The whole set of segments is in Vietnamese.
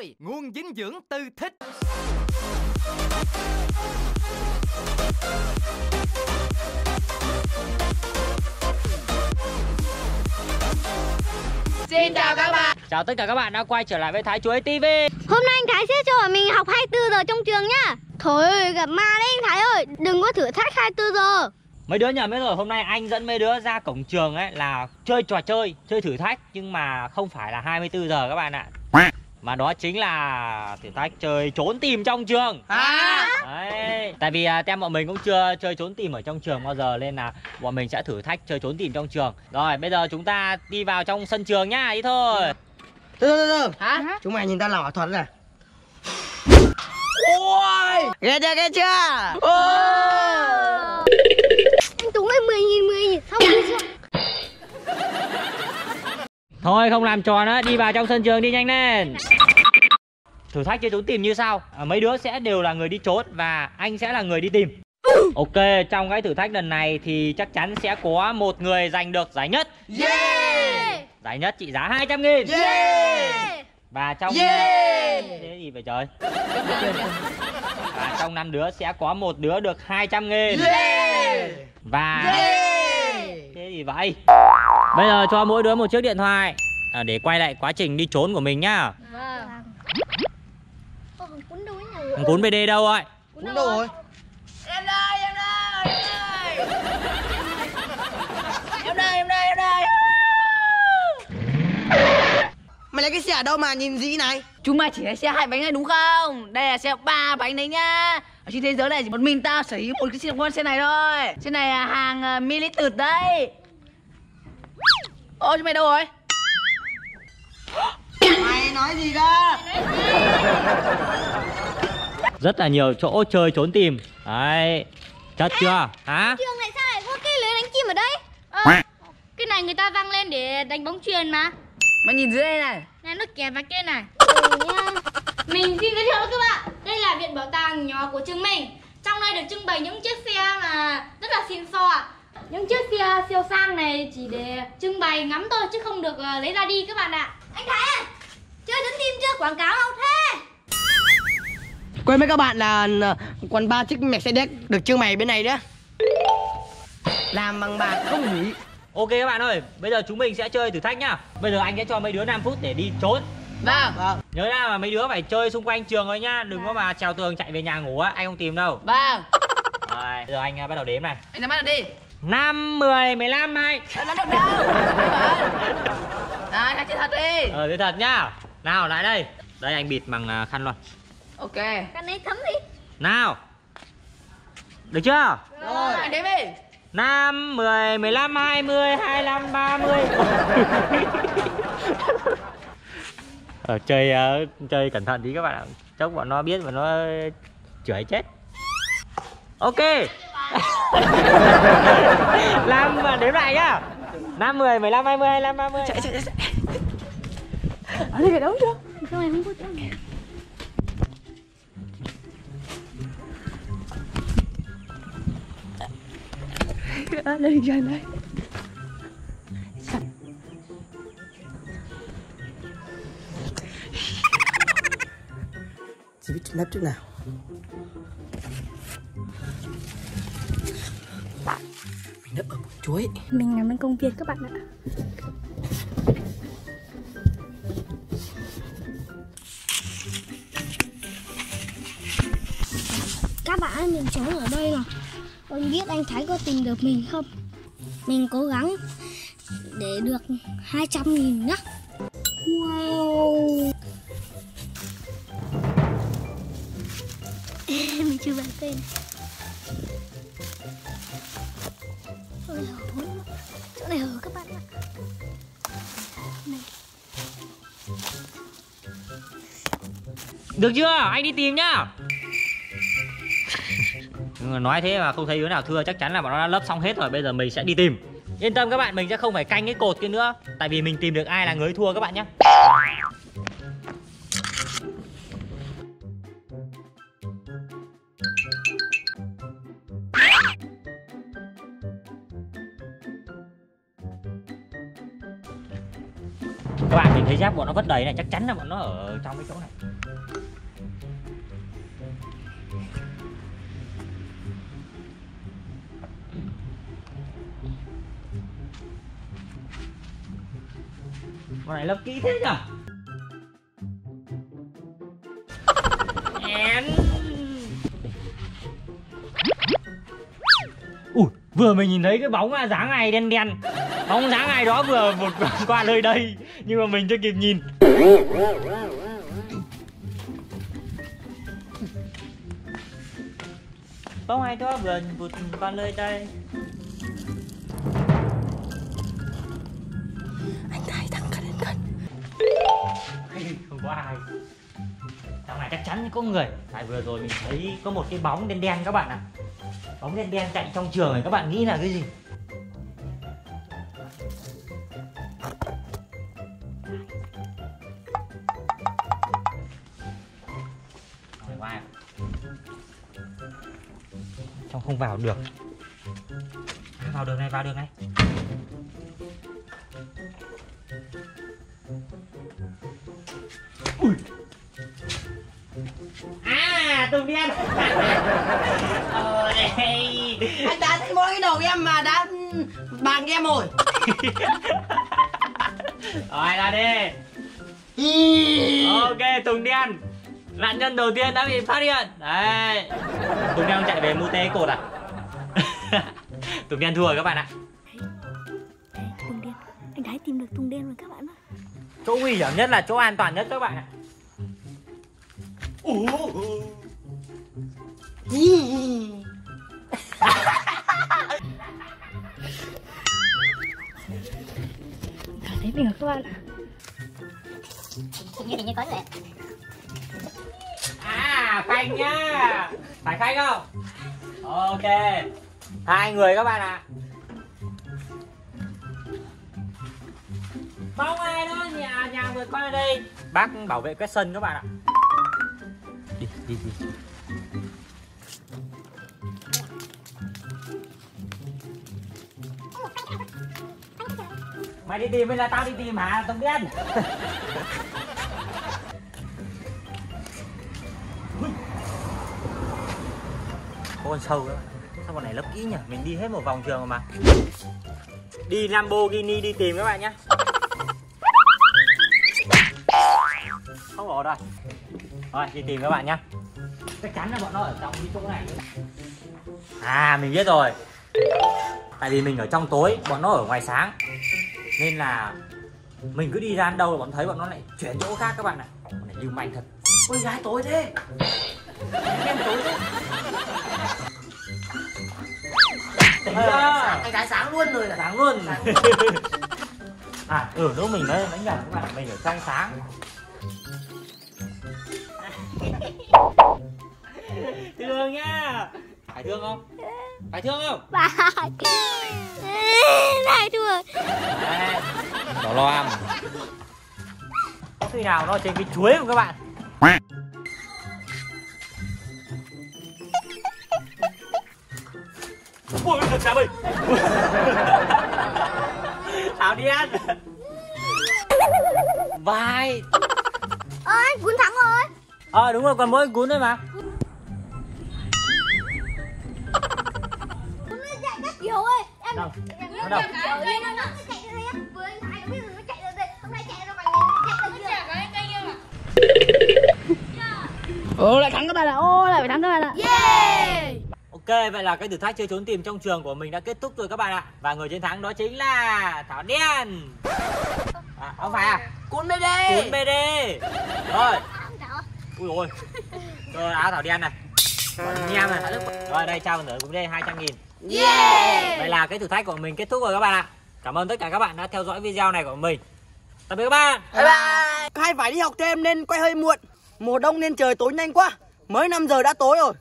rồi, nguồn dinh dưỡng Tư Thích. Xin chào các bạn. Chào tất cả các bạn đã quay trở lại với Thái Chuối TV. Hôm nay anh Thái sẽ cho bọn mình học 24 giờ trong trường nhá. Thôi ơi, gặp ma đấy anh Thái ơi, đừng có thử thách 24 giờ. Mấy đứa nhầm hết rồi, hôm nay anh dẫn mấy đứa ra cổng trường ấy là chơi trò chơi, chơi thử thách. Nhưng mà không phải là 24 giờ các bạn ạ. Mà đó chính là thử thách chơi trốn tìm trong trường. Đấy. Tại vì tem bọn mình cũng chưa chơi trốn tìm ở trong trường bao giờ, nên là bọn mình sẽ thử thách chơi trốn tìm trong trường. Rồi bây giờ chúng ta đi vào trong sân trường nhá, đi thôi. Từ. Hả? Chúng mày nhìn ta làm ảo thuật này. Ôi! Ghê chưa? Ôi! Anh Tùng ơi, 10.000 xong rồi chưa? Thôi không làm trò nữa, đi vào trong sân trường đi, nhanh lên. Thử thách chơi trốn tìm như sau, mấy đứa sẽ đều là người đi trốn và anh sẽ là người đi tìm. Ok, trong cái thử thách lần này thì chắc chắn sẽ có một người giành được giải nhất. Yeah! Giải nhất trị giá 200.000. Yeah! Và trong thế gì vậy trời? Và trong 5 đứa sẽ có một đứa được 200.000. Yeah! Và thế gì vậy? Bây giờ cho mỗi đứa một chiếc điện thoại để quay lại quá trình đi trốn của mình nhá. Thằng Cún Bê Đê đâu rồi? Cún đâu rồi? Em đây. Mày lấy cái xe ở đâu mà nhìn dĩ này? Chúng mày chỉ lấy xe 2 bánh này đúng không? Đây là xe 3 bánh đấy nhá. Ở trên thế giới này chỉ một mình tao sở hữu một cái con xe này thôi. Xe này là hàng mili tụt đấy. Ô, chúng mày đâu rồi? Mày nói gì đó? Rất là nhiều chỗ chơi trốn tìm. Đấy. Chất chưa? Hả? Trường này sao lại có cái lưới đánh chim ở đây? Cái này người ta văng lên để đánh bóng chuyền mà. Mày nhìn dưới đây này. Này nó kẹp vào kia này. Mình xin giới thiệu với các bạn, đây là viện bảo tàng nhỏ của trường mình. Trong đây được trưng bày những chiếc xe mà rất là xịn sò. Những chiếc xe siêu sang này chỉ để trưng bày ngắm thôi chứ không được lấy ra đi các bạn ạ. Anh Thái, chơi trốn tìm chưa? Quảng cáo không thế? Quên với các bạn là còn 3 chiếc Mercedes được trưng bày bên này nữa. Làm bằng bạc không hủy. Ok các bạn ơi, bây giờ chúng mình sẽ chơi thử thách nhá. Bây giờ anh sẽ cho mấy đứa 5 phút để đi trốn. Vâng. Nhớ là mấy đứa phải chơi xung quanh trường thôi nhá, đừng có mà trèo tường chạy về nhà ngủ á, anh không tìm đâu. Vâng. Rồi, bây giờ anh bắt đầu đếm này. Anh bắt đầu đi. 5, 10, 15, 20. Nó được đâu? Đấy, anh chơi thật đi. Chơi thật nhá. Nào lại đây. Đây anh bịt bằng khăn luôn. Ok. Khăn ấy thấm đi. Nào. Được chưa? Rồi. Anh đếm đi. 5, 10, 15, 20, 25, 30. Chơi cẩn thận tí các bạn ạ. Chốc bọn nó biết và nó chửi chết. Ok. Làm và đếm lại nhá. 5, 10, 15, 20, 25, 30. Chạy. Ở đây phải đấu chưa? Không, em không có chỗ này. Lên trên đây. Chỉ biết nấp chỗ nào. Mình nấp ở bụi chuối. Mình nằm bên công viên các bạn ạ. Các bạn ơi, mình trốn ở đây nào. Không biết anh Thái có tìm được mình không? Mình cố gắng để được 200.000 nhá. Wow. Mình chưa bật tên. Chỗ này hở các bạn ạ. Được chưa? Anh đi tìm nhá. Nói thế mà không thấy đứa nào thưa, chắc chắn là bọn nó đã lấp xong hết rồi. Bây giờ mình sẽ đi tìm. Yên tâm các bạn, mình sẽ không phải canh cái cột kia nữa. Tại vì mình tìm được ai là người thua các bạn nhé. Các bạn, mình thấy giáp bọn nó vất đầy này, chắc chắn là bọn nó ở trong cái chỗ này. Con này lấp kỹ thế nhở. Ui, vừa mình nhìn thấy cái bóng dáng này đen đen. Bóng dáng này đó vừa vụt qua nơi đây, nhưng mà mình chưa kịp nhìn. Bóng ai đó vừa vụt qua nơi đây. Anh Thái thẳng gần. Không có ai. Trong này chắc chắn có người. Tại vừa rồi mình thấy có một cái bóng đen đen các bạn ạ. Bóng đen đen chạy trong trường này, các bạn nghĩ là cái gì? Trong không vào được. Vào đường này, vào đường này. Ui. À, Tùng Đen. Ở đây. Anh đã thấy mỗi cái đầu em mà đã bàn em rồi. Rồi ra đi. Ok, Tùng Đen nạn nhân đầu tiên đã bị phát hiện. Đấy. Tùng Đen chạy về mute cột à? Tùng Đen thua rồi các bạn ạ. Đấy, Tùng Đen. Anh đã tìm được Tùng Đen rồi các bạn ạ. Chỗ nguy hiểm nhất là chỗ an toàn nhất các bạn ạ. Cảm thấy mình các bạn ạ. Tự nhiên mình như có rồi. À, Khanh nhá. Phải Khanh không? Ok. Hai người các bạn ạ. À. Bóng ai đó nhà vượt qua đây. Bác bảo vệ quét sân các bạn ạ. Đi đi đi. Mày đi tìm hay là tao đi tìm hả Tùng Đen? Có con sâu đó. Sao con này lấp kỹ nhỉ? Mình đi hết một vòng trường rồi mà. Đi Lamborghini đi tìm các bạn nhé. Không ổn rồi. Rồi đi tìm các bạn nhé. Chắc chắn là bọn nó ở trong cái chỗ này. À mình biết rồi. Tại vì mình ở trong tối, bọn nó ở ngoài sáng. Nên là mình cứ đi ra đâu là bọn thấy bọn nó lại chuyển chỗ khác các bạn ạ. Bọn này lưu manh thật. Ôi gái tối thế. Em tối thế. Anh đã sáng luôn rồi, sáng luôn. À, ở lúc mình đấy đánh nhầm các bạn, mình ở trong sáng. Thương nhá. Phải thương không? Phải thương không? Phải thương. Đó lo ăn. Có khi nào nó trên cái chuối không các bạn? Ôi, thật xa bầy. Thảo Đen. Vai. Ôi, Cún thắng rồi. Ờ, đúng rồi, còn mỗi Cún thôi mà. Cún nó chạy rất nhiều ơi. Em đâu? Nó đâu? Vừa anh Thái nó biết rồi nó chạy được rồi. Hôm nay chạy được bằng người, chạy được cái cây em à. Ô, lại thắng các bạn ạ. Ô, lại phải thắng các bạn ạ. Yeah. Ok, vậy là cái thử thách chơi trốn tìm trong trường của mình đã kết thúc rồi các bạn ạ. Và người chiến thắng đó chính là Thảo Đen. À, không phải à? Cún Bê Đê. Cún Bê Đê. Rồi. Ui ôi. Rồi áo Thảo Đen này. Nham này. Rồi đây trao nửa Cún Bê Đê 200.000. Yeah. Vậy là cái thử thách của mình kết thúc rồi các bạn ạ. Cảm ơn tất cả các bạn đã theo dõi video này của mình. Tạm biệt các bạn. Bye bye. Hai phải đi học thêm nên quay hơi muộn. Mùa đông nên trời tối nhanh quá. Mới 5 giờ đã tối rồi.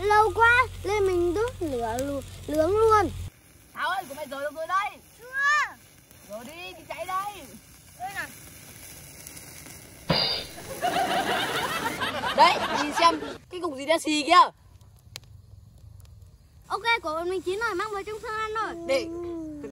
Lâu quá nên mình đốt lửa nướng luôn. Thảo ơi, của mày rồi đâu rồi đây? Chưa. Rồi đi, đi cháy đây. Đây này. Đấy, nhìn xem cái cục gì đen xì kia. Ok, của mình chín rồi, mang vào trong sân ăn rồi. Để